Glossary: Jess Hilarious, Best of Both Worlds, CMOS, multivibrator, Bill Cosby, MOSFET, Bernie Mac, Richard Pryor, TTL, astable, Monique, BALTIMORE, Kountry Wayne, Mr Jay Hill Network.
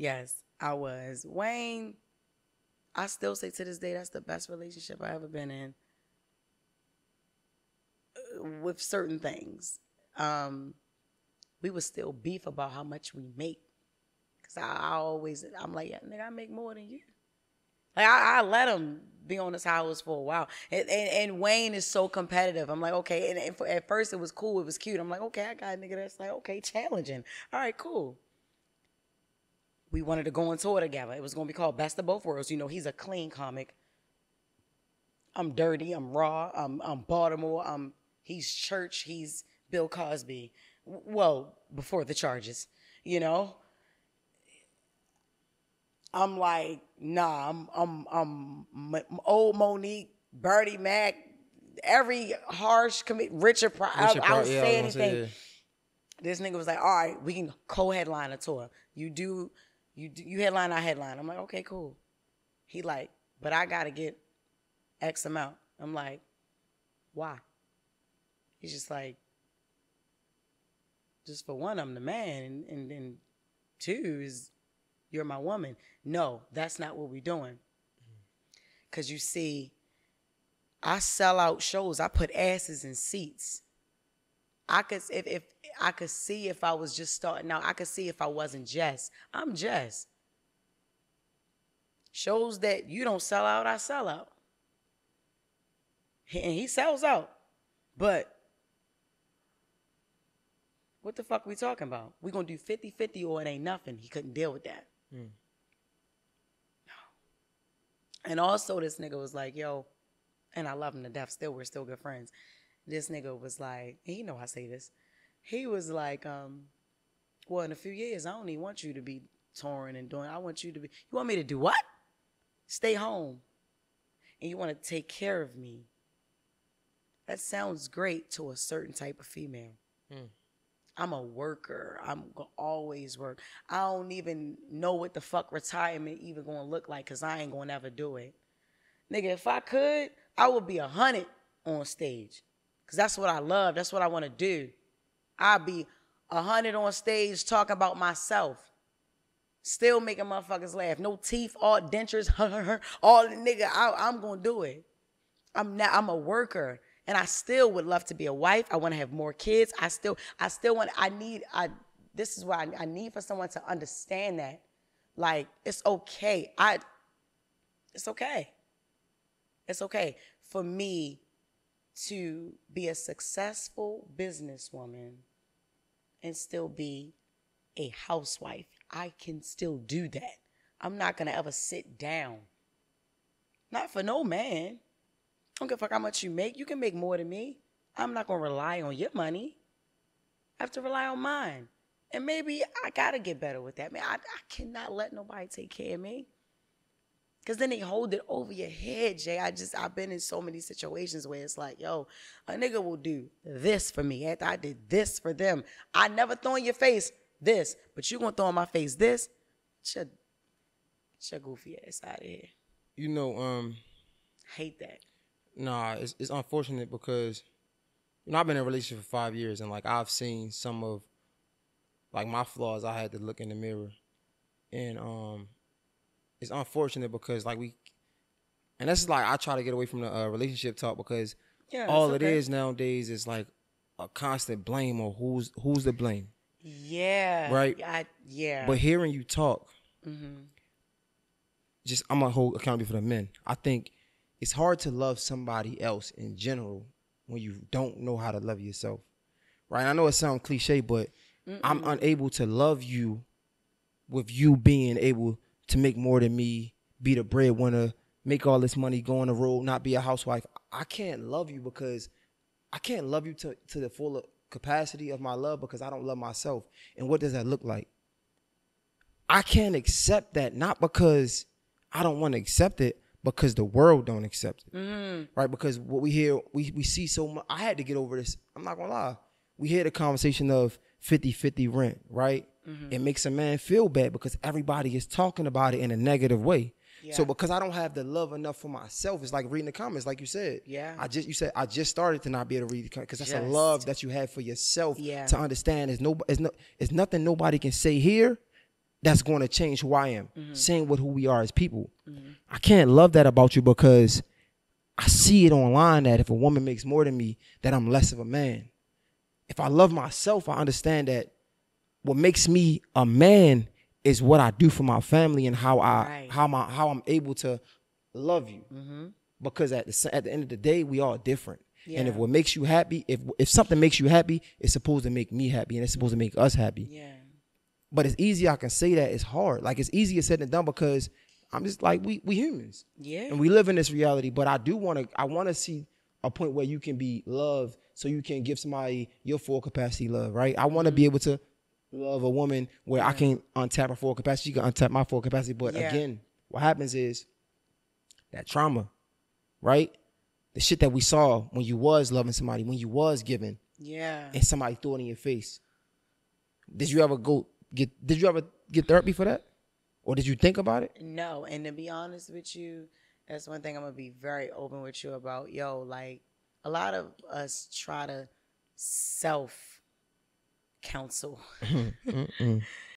Yes, I was. Wayne, I still say to this day, that's the best relationship I ever been in with certain things. We would still beef about how much we make. Because I'm like, yeah, nigga, I make more than you. Like, I let him be on his house for a while. And Wayne is so competitive. I'm like, okay. And at first it was cool. It was cute. I'm like, okay, I got a nigga that's like, okay, challenging. All right, cool. We wanted to go on tour together. It was going to be called Best of Both Worlds. You know, he's a clean comic. I'm dirty. I'm raw. I'm Baltimore. He's church. He's Bill Cosby. Well, before the charges, you know? I'm like, nah, I'm old Monique, Bernie Mac, every harsh comedian, Richard Pryor. I don't say anything. This nigga was like, all right, we can co-headline a tour. You headline, I headline. I'm like, okay, cool. He like, but I gotta get X amount. I'm like, why? He's just like, just for one, I'm the man, and two is you're my woman. No, that's not what we're doing. Because you see, I sell out shows. I put asses in seats. I could, if I could see if I was just starting out, I could see if I wasn't Jess. I'm Jess. Shows that you don't sell out, I sell out. And he sells out. But what the fuck are we talking about? We're going to do 50-50 or it ain't nothing. He couldn't deal with that. Mm. And also this nigga was like, yo, and I love him to death. Still, we're still good friends. This nigga was like, he know I say this. He was like, well, in a few years, I don't even want you to be touring and doing. I want you to be, you want me to do what? Stay home. And you want to take care of me. That sounds great to a certain type of female. Mm. I'm a worker. I'm going to always work. I don't even know what the fuck retirement even going to look like because I ain't going to ever do it. Nigga, if I could, I would be 100 on stage because that's what I love. That's what I want to do. I'd be 100 on stage talking about myself. Still making motherfuckers laugh. No teeth, all dentures, all the nigga. I'm going to do it. I'm a worker. And I still would love to be a wife. I want to have more kids. This is why I need for someone to understand that. Like, it's okay. It's okay. It's okay for me to be a successful businesswoman and still be a housewife. I can still do that. I'm not going to ever sit down. Not for no man. I don't give a fuck how much you make. You can make more than me. I'm not going to rely on your money. I have to rely on mine. And maybe I got to get better with that. Man, I cannot let nobody take care of me. Because then they hold it over your head, Jay. I've been in so many situations where it's like, yo, a nigga will do this for me. After I did this for them. I never throw in your face this, but you going to throw in my face this? Get your goofy ass out of here. You know, hate that. Nah, it's unfortunate because, you know, I've been in a relationship for 5 years and, like, I've seen some of, like, my flaws. I had to look in the mirror. And it's unfortunate because, like, and that's like I try to get away from the relationship talk because all it is nowadays is, like, a constant blame or who's to blame. Yeah. Right? Yeah. But hearing you talk, I'm going to hold accountable for the men. I think it's hard to love somebody else in general when you don't know how to love yourself, right? I know it sounds cliche, but I'm unable to love you with you being able to make more than me, be the breadwinner, make all this money, go on the road, not be a housewife. I can't love you because I can't love you to the full capacity of my love because I don't love myself. And what does that look like? I can't accept that, not because I don't want to accept it, because the world don't accept it, right? Because what we hear, we see so much. I had to get over this. I'm not going to lie. We hear the conversation of 50-50 rent, right? It makes a man feel bad because everybody is talking about it in a negative way. Yeah. So because I don't have the love enough for myself, it's like reading the comments, like you said. Yeah. You said I just started to not be able to read the comments because that's a love that you have for yourself to understand. It's nothing nobody can say here that's going to change who I am. Mm-hmm. Saying what who we are as people. Mm-hmm. I can't love that about you because I see it online that if a woman makes more than me, that I'm less of a man. If I love myself, I understand that what makes me a man is what I do for my family and how I how I'm able to love you. Mm-hmm. Because at the end of the day, we all different. Yeah. And if what makes you happy, if something makes you happy, it's supposed to make me happy and it's supposed to make us happy. Yeah. But it's easy, I can say that, it's hard. Like, it's easier said than done because I'm just like, we humans. Yeah. And we live in this reality, but I wanna see a point where you can be loved so you can give somebody your full capacity love, right? I wanna be able to love a woman where I can untap her full capacity, she can untap my full capacity. But again, what happens is that trauma, right? The shit that we saw when you was loving somebody, when you was giving. Yeah. And somebody threw it in your face. Did you ever get therapy for that? Or did you think about it? No. And to be honest with you, that's one thing I'm going to be very open with you about. Yo, like, a lot of us try to self-counsel. Mm-mm.